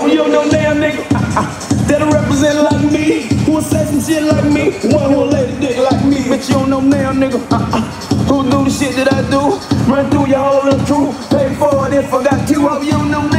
couple young dumb damn niggas that'll represent like me, who'll say some shit like me, one who'll lay the dick like me. But you don't know now, nigga, who do the shit that I do, run through your whole little crew, pay for it if I got you. You don't know